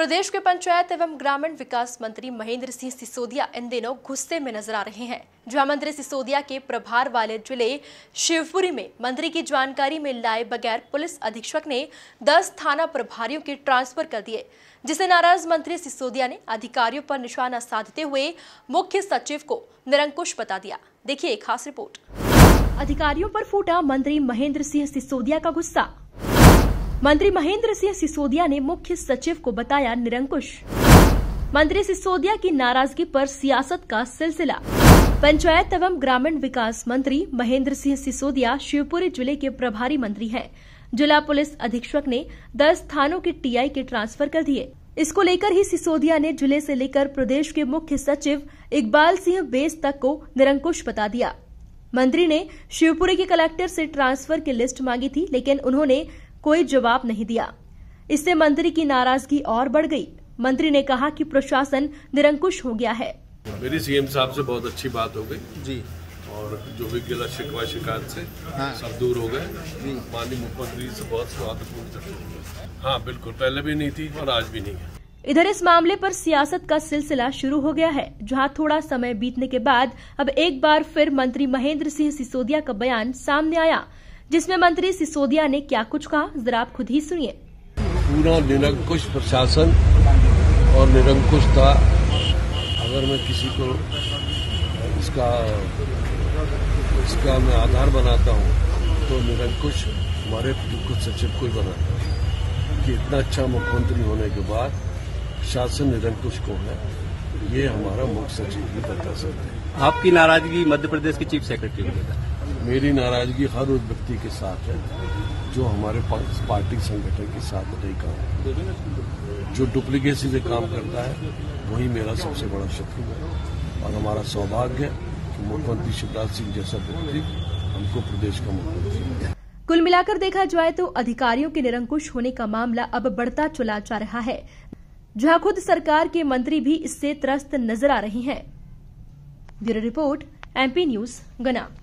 प्रदेश के पंचायत एवं ग्रामीण विकास मंत्री महेंद्र सिंह सिसोदिया इन दिनों गुस्से में नजर आ रहे हैं। जहां मंत्री सिसोदिया के प्रभार वाले जिले शिवपुरी में मंत्री की जानकारी में लाए बगैर पुलिस अधीक्षक ने 10 थाना प्रभारियों के ट्रांसफर कर दिए, जिसे नाराज मंत्री सिसोदिया ने अधिकारियों पर निशाना साधते हुए मुख्य सचिव को निरंकुश बता दिया। देखिए एक खास रिपोर्ट। अधिकारियों पर फूटा मंत्री महेंद्र सिंह सिसोदिया का गुस्सा। मंत्री महेंद्र सिंह सिसोदिया ने मुख्य सचिव को बताया निरंकुश। मंत्री सिसोदिया की नाराजगी पर सियासत का सिलसिला। पंचायत एवं ग्रामीण विकास मंत्री महेंद्र सिंह सिसोदिया शिवपुरी जिले के प्रभारी मंत्री हैं। जिला पुलिस अधीक्षक ने 10 थानों के टीआई के ट्रांसफर कर दिए। इसको लेकर ही सिसोदिया ने जिले से लेकर प्रदेश के मुख्य सचिव इकबाल सिंह बेज तक को निरंकुश बता दिया। मंत्री ने शिवपुरी के कलेक्टर से ट्रांसफर की लिस्ट मांगी थी, लेकिन उन्होंने कोई जवाब नहीं दिया। इससे मंत्री की नाराजगी और बढ़ गई। मंत्री ने कहा कि प्रशासन निरंकुश हो गया है। मेरी सीएम साहब से बहुत अच्छी बात हो गई जी, और जो भी गलत शिकवा शिकायत से सब दूर हो गए। माननीय मुख्यमंत्री से बहुत स्वागतपूर्ण चर्चा हुई। हाँ बिल्कुल, पहले भी नहीं थी और आज भी नहीं है। इधर इस मामले पर सियासत का सिलसिला शुरू हो गया है, जहां थोड़ा समय बीतने के बाद अब एक बार फिर मंत्री महेंद्र सिंह सिसोदिया का बयान सामने आया, जिसमें मंत्री सिसोदिया ने क्या कुछ कहा, जरा आप खुद ही सुनिए। पूरा निरंकुश प्रशासन और निरंकुशता, अगर मैं किसी को इसका मैं आधार बनाता हूँ तो निरंकुश हमारे कुछ सचिव को ही बनाता है कि इतना अच्छा मुख्यमंत्री होने के बाद शासन निरंकुश कौन है, ये हमारा मुख्य सचिव भी बता सकते हैं। आपकी नाराजगी मध्य प्रदेश के चीफ सेक्रेटरी को बता। मेरी नाराजगी हर उस व्यक्ति के साथ है जो हमारे पार्टी संगठन के साथ नहीं काम, जो डुप्लीकेसी से काम करता है, वही मेरा सबसे बड़ा शत्रु है। और हमारा सौभाग्य है कि मुख्यमंत्री शिवराज सिंह जैसा व्यक्ति हमको प्रदेश का मुख्यमंत्री मिला। कुल मिलाकर देखा जाए तो अधिकारियों के निरंकुश होने का मामला अब बढ़ता चला जा रहा है, जहां खुद सरकार के मंत्री भी इससे त्रस्त नजर आ रहे हैं। ब्यूरो रिपोर्ट, एमपी न्यूज, गुना।